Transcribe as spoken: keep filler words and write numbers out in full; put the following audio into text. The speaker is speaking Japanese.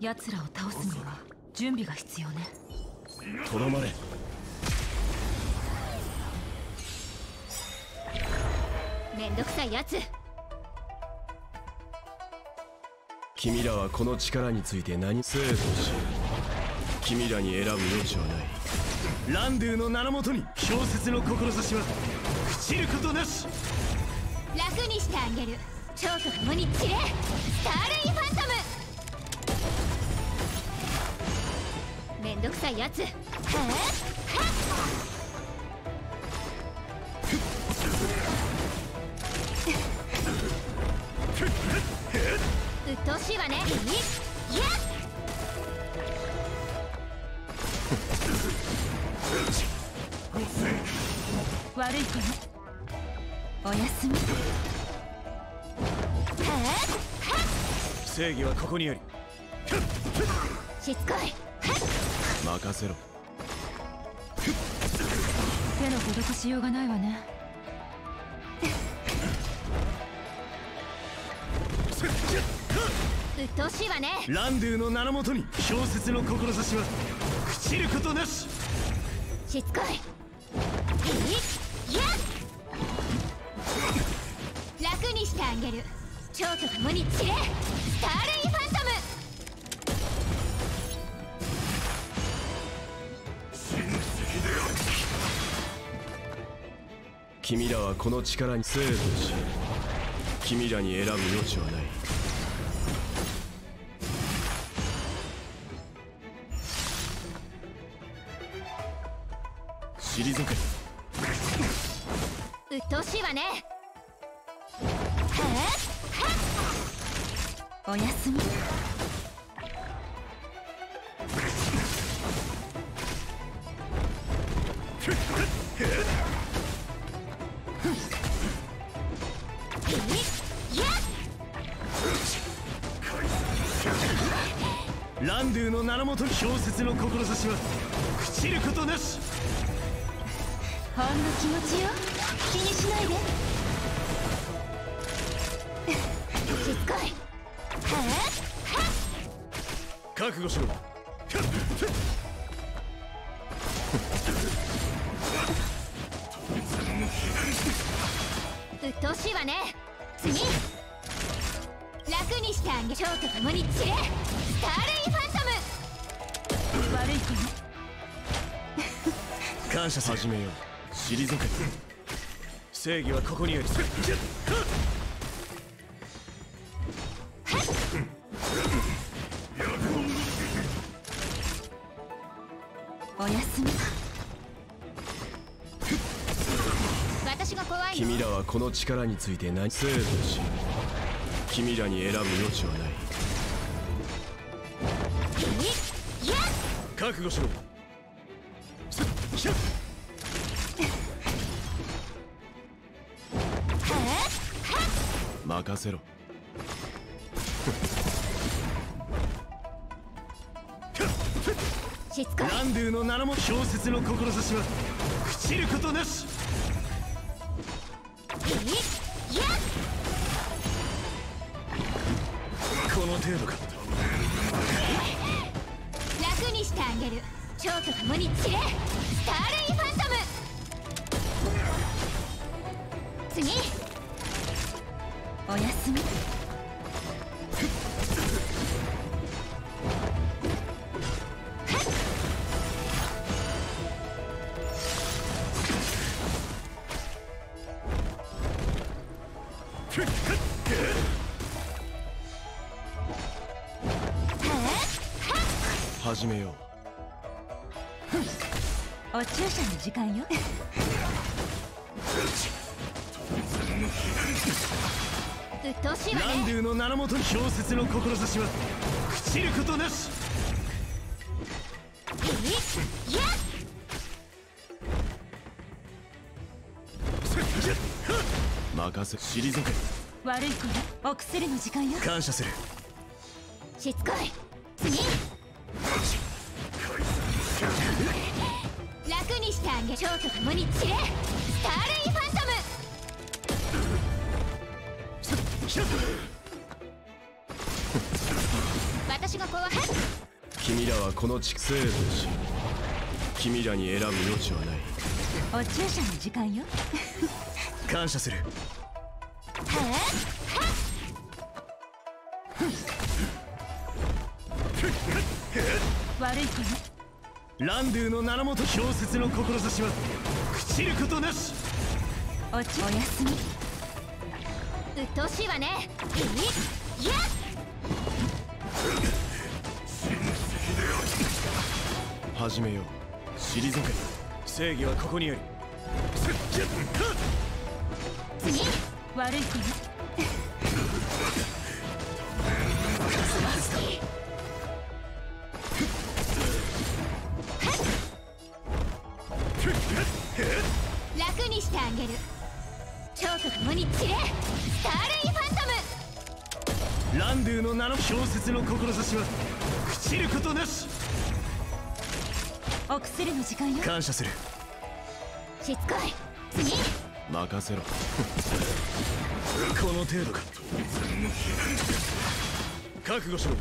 奴らを倒すには準備が必要ね。とどまれ。めんどくさいやつ。君らはこの力について何生徒し、君らに選ぶ余地はない。ランドゥの名のもとに氷雪の志は朽ちることなし。楽にしてあげる。超と共に散れ、スターレインファントム。めんどくさいやつ。はあはっ。鬱陶しいわね。いや悪い子ね。おやすみ。はあ、正義はここにあり。しつこい。任せろ。手の施しようがないわね。うっとうしいわね。ランドゥの名のもとに氷雪の志は朽ちることなし。しつこい。楽にしてあげる。蝶と共に散れ、スターレインファントム。親戚である。君らはこの力に生徒し、君らに選ぶ余地はない。うっとうしいわね。おやすみ。ランドゥの名のもとに氷雪の志は朽ちることなし。ほんの気持ちよ、気にしないで。しつこい。覚悟しろ。うっとうしいわね。次、楽にしてあげる。蝶と共に散れ、スターレインファントム。悪い子ね。感謝始めよう。退け。正義はここにあり。おやすみ。私が怖い。君らはこの力について何生徒し、君らに選ぶ余地はない。覚悟しろ。任せろ。ランドゥの名も氷雪の志は朽ちることなし。この程度か。楽にしてあげる。蝶と共に散れ、スターレインファントム。次、おやすみ。始めよう。お注射の時間よ。うっとうしいわね。ランドゥの名のもとに氷雪の志は朽ちることなし。任せ、退け。悪い子ね。お薬の時間よ。感謝する。しつこい。次、楽にしてあげる。蝶と共に散れ、スターレインファントム。私がこわへん。君らはこの地区生徒し、君らに選ぶ余地はない。お注射の時間よ。感謝する。悪い子ね。ランドゥの名のもと氷雪の志は朽ちることなし。おちおやすみ。うっとうしいわね。いいや。始めよう。退け。正義はここにあり。次。悪い子ね。楽にしてあげる。超と共に散れ、スターレイファントム。ランドゥの名の氷雪の志は朽ちることなし。お薬の時間よ。感謝する。しつこい。次。任せろ。この程度か。覚悟しろ。